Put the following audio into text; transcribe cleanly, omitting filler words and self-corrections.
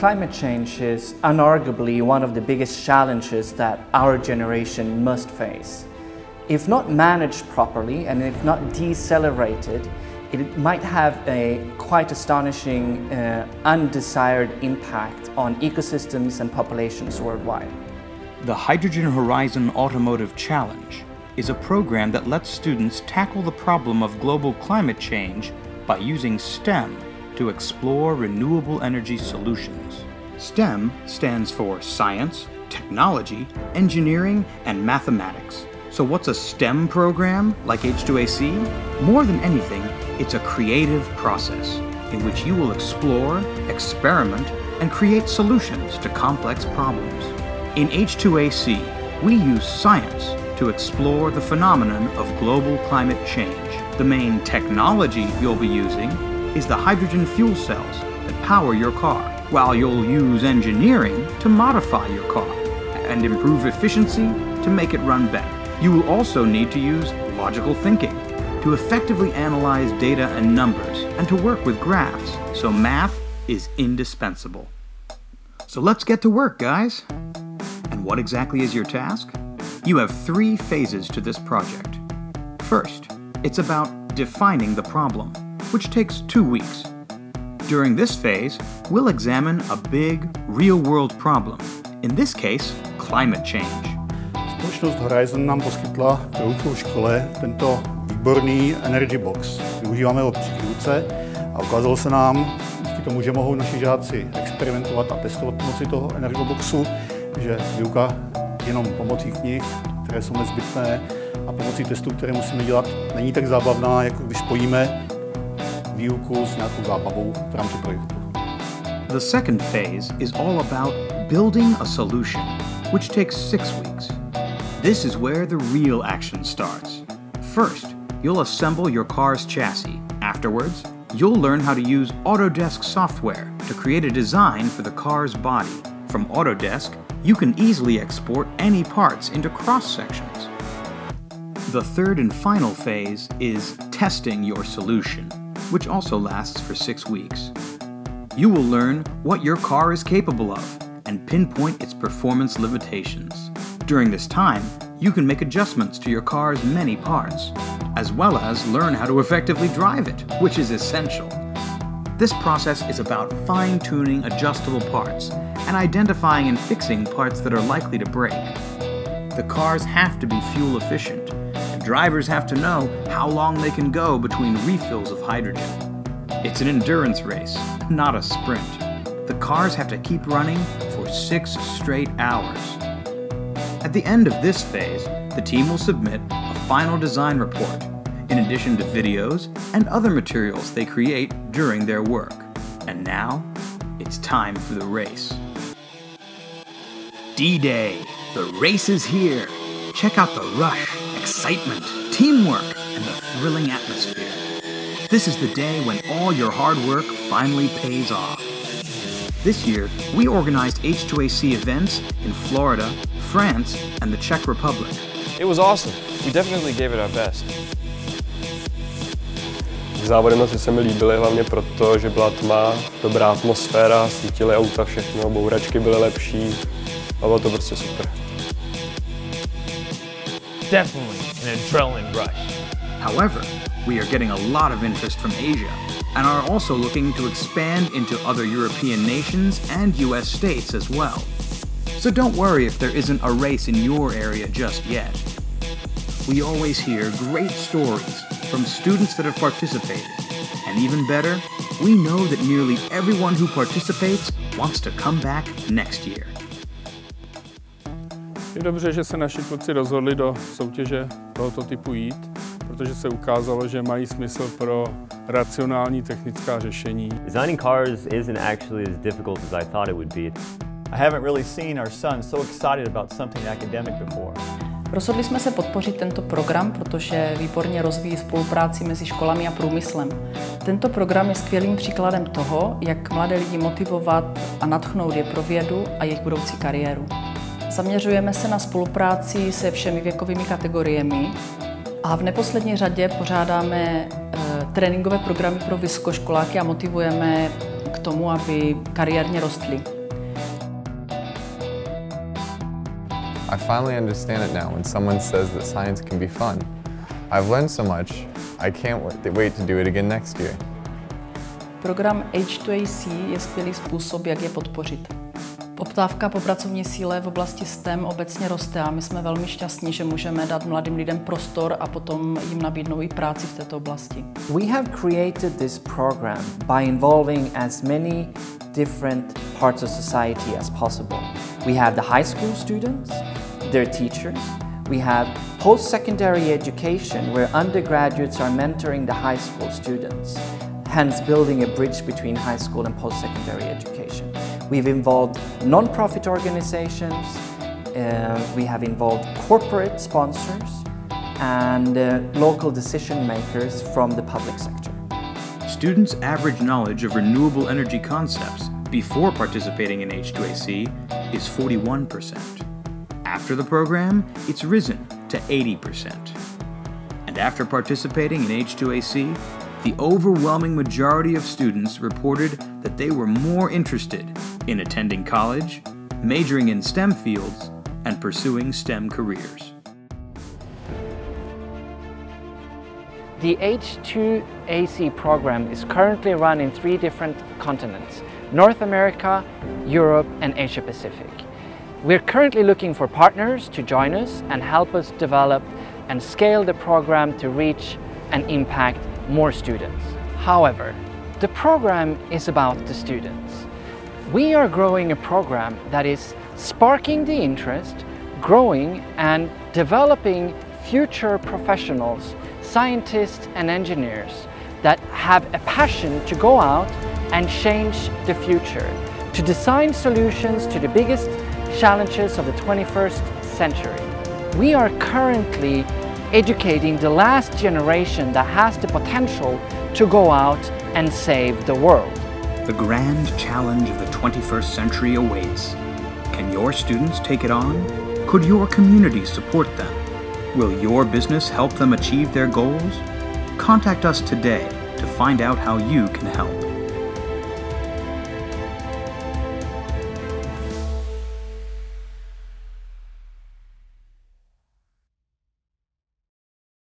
Climate change is unarguably one of the biggest challenges that our generation must face. If not managed properly and if not decelerated, it might have a quite astonishing undesired impact on ecosystems and populations worldwide. The Hydrogen Horizon Automotive Challenge is a program that lets students tackle the problem of global climate change by using STEM to explore renewable energy solutions. STEM stands for science, technology, engineering, and mathematics. So what's a STEM program like H2AC? More than anything, it's a creative process in which you will explore, experiment, and create solutions to complex problems. In H2AC, we use science to explore the phenomenon of global climate change. The main technology you'll be using is the hydrogen fuel cells that power your car, while you'll use engineering to modify your car and improve efficiency to make it run better. You will also need to use logical thinking to effectively analyze data and numbers and to work with graphs, so math is indispensable. So let's get to work, guys. And what exactly is your task? You have three phases to this project. First, it's about defining the problem, which takes 2 weeks. During this phase, we'll examine a big, real-world problem, in this case, climate change. Společnost Horizon nám poskytla pro výuku v škole tento výborný energy box. Využíváme ho při výuce a ukázalo se nám, díky tomu, že mohou naši žáci experimentovat a testovat pomocí toho energoboxu, že výuka jenom pomocí knih, které jsou nezbytné, a pomocí testů, které musíme dělat, není tak zábavná, jako když spojíme výuku s nějakou zábavou v rámci projektu. The second phase is all about building a solution, which takes 6 weeks. This is where the real action starts. First, you'll assemble your car's chassis. Afterwards, you'll learn how to use Autodesk software to create a design for the car's body. From Autodesk, you can easily export any parts into cross-sections. The third and final phase is testing your solution, which also lasts for 6 weeks. You will learn what your car is capable of and pinpoint its performance limitations. During this time, you can make adjustments to your car's many parts, as well as learn how to effectively drive it, which is essential. This process is about fine-tuning adjustable parts and identifying and fixing parts that are likely to break. The cars have to be fuel efficient, and drivers have to know how long they can go between refills of hydrogen. It's an endurance race, not a sprint. The cars have to keep running for 6 straight hours. At the end of this phase, the team will submit a final design report, in addition to videos and other materials they create during their work. And now, it's time for the race. D-Day, the race is here. Check out the rush, excitement, teamwork, and the thrilling atmosphere. This is the day when all your hard work finally pays off. This year, we organized H2AC events in Florida, France, and the Czech Republic. It was awesome. We definitely gave it our best. Závodnosti se mi líbily hlavně proto, že byla tma, dobrá atmosféra, svítily auta všechno, bouračky byly lepší, a bylo to prostě super. Definitely an adrenaline rush. However, we are getting a lot of interest from Asia, and are also looking to expand into other European nations and US states as well. So don't worry if there isn't a race in your area just yet. We always hear great stories from students that have participated. And even better, we know that nearly everyone who participates wants to come back next year. Je dobře, že se naši kluci rozhodli do soutěže tohoto typu jít, protože se ukázalo, že mají smysl pro racionální technická řešení. Designing cars isn't actually as difficult as I thought it would be. I haven't really seen our son so excited about something academic before. Rozhodli jsme se podpořit tento program, protože výborně rozvíjí spolupráci mezi školami a průmyslem. Tento program je skvělým příkladem toho, jak mladé lidi motivovat a nadchnout je pro vědu a jejich budoucí kariéru. Zaměřujeme se na spolupráci se všemi věkovými kategoriemi a v neposlední řadě pořádáme tréninkové programy pro vysokoškoláky a motivujeme tomu, aby kariérně rostli. I finally understand it now when someone says that science can be fun. I've learned so much, I can't wait to do it again next year. Program H2AC je skvělý způsob, jak je podpořit. Poptávka po pracovní síle v oblasti STEM obecně roste a my jsme velmi šťastní, že můžeme dát mladým lidem prostor a potom jim nabídnout I práci v této oblasti. We have created this program by involving as many different parts of society as possible. We have the high school students, their teachers. We have post-secondary education where undergraduates are mentoring the high school students, hence building a bridge between high school and post-secondary education. We've involved non-profit organizations, we have involved corporate sponsors and local decision makers from the public sector. Students' average knowledge of renewable energy concepts before participating in H2AC is 41%. After the program, it's risen to 80%. And after participating in H2AC, the overwhelming majority of students reported that they were more interested in attending college, majoring in STEM fields, and pursuing STEM careers. The H2AC program is currently run in 3 different continents: North America, Europe, and Asia Pacific. We're currently looking for partners to join us and help us develop and scale the program to reach and impact more students. However, the program is about the students. We are growing a program that is sparking the interest, growing and developing future professionals, scientists and engineers that have a passion to go out and change the future, to design solutions to the biggest challenges of the 21st century. We are currently educating the last generation that has the potential to go out and save the world. The grand challenge of the 21st century awaits. Can your students take it on? Could your community support them? Will your business help them achieve their goals? Contact us today to find out how you can help.